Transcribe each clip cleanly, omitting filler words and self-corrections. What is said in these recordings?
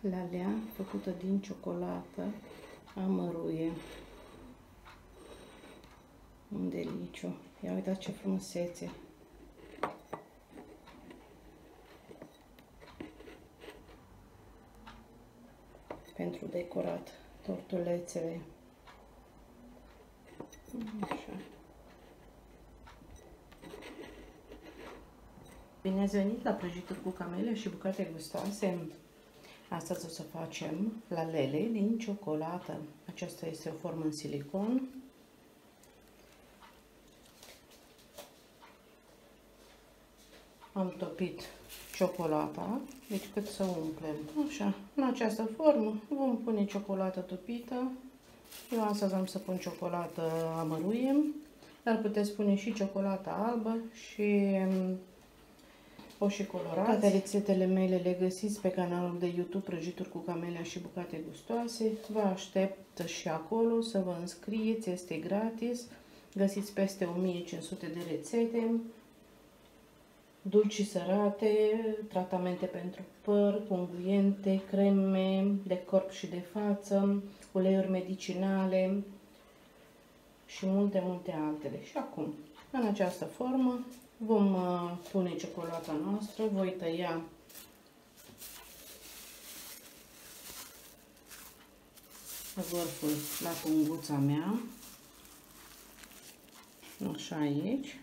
lalea făcută din ciocolată amăruie. Un deliciu! Ia uitați ce frumusețe! Pentru decorat tortulețele. Așa. Bine ați venit la Prăjituri cu Kammellia și Bucate Gustoase. Astăzi o să facem lalele din ciocolată. Aceasta este o formă în silicon. Am topit ciocolata, deci cât să umplem. Așa, în această formă vom pune ciocolată topită. Eu astăzi am să pun ciocolată amăruie, dar puteți pune și ciocolata albă și oși colorați. Toate rețetele mele le găsiți pe canalul de YouTube Prăjituri cu Kammellia și Bucate Gustoase. Vă aștept și acolo să vă înscrieți, este gratis. Găsiți peste 1500 de rețete. Dulci sărate, tratamente pentru păr, unguente, creme de corp și de față, uleiuri medicinale și multe, multe altele. Și acum, în această formă, vom pune ciocolata noastră. Voi tăia vârful la punguța mea, așa aici,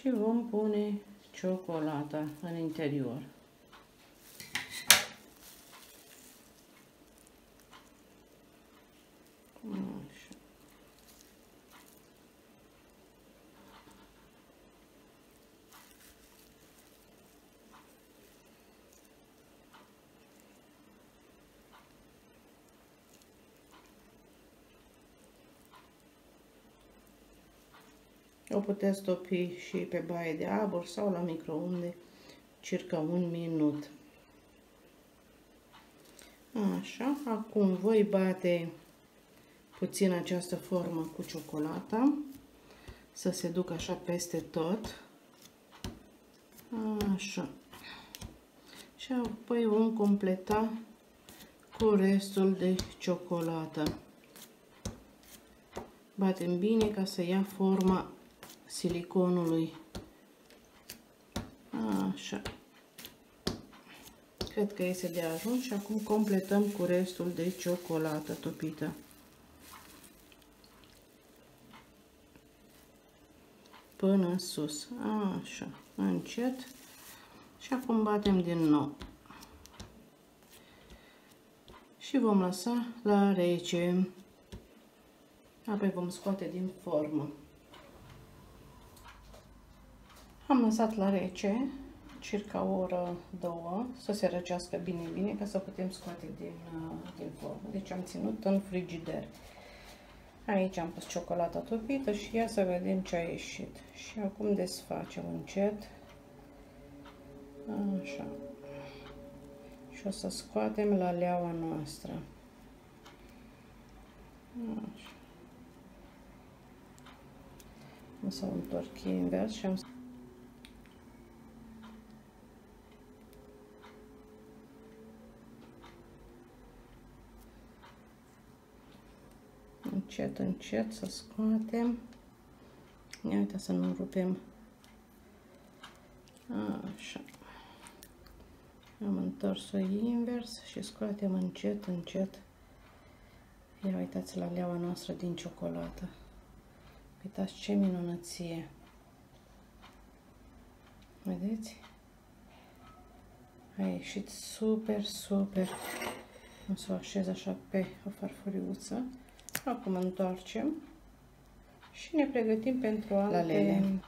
și vom pune ciocolata în interior. Așa. O puteți topi și pe baie de abur sau la microunde, circa un minut. Așa, acum voi bate puțin această formă cu ciocolata, să se ducă așa peste tot. Așa. Și apoi vom completa cu restul de ciocolată. Batem bine ca să ia forma siliconului. Așa. Cred că este de ajuns și acum completăm cu restul de ciocolată topită. Până în sus. Așa. Încet. Și acum batem din nou. Și vom lăsa la rece. Apoi vom scoate din formă. Am lăsat la rece, circa o oră, două, să se răcească bine, ca să putem scoate din formă. Deci am ținut în frigider. Aici am pus ciocolata topită și ia să vedem ce a ieșit. Și acum desfacem încet. Așa. Și o să scoatem laleaua noastră. Așa. O să o întorc invers și am... Încet, încet să scoatem. Ia uita să nu rupem. Așa. Am întors-o invers și scoatem încet, încet. Ia uitați la leaua noastră din ciocolată. Uitați ce minunăție. Vedeți? A ieșit super, super. O să o așez așa pe o farfuriuță. Acum întoarcem și ne pregătim pentru alte lalele.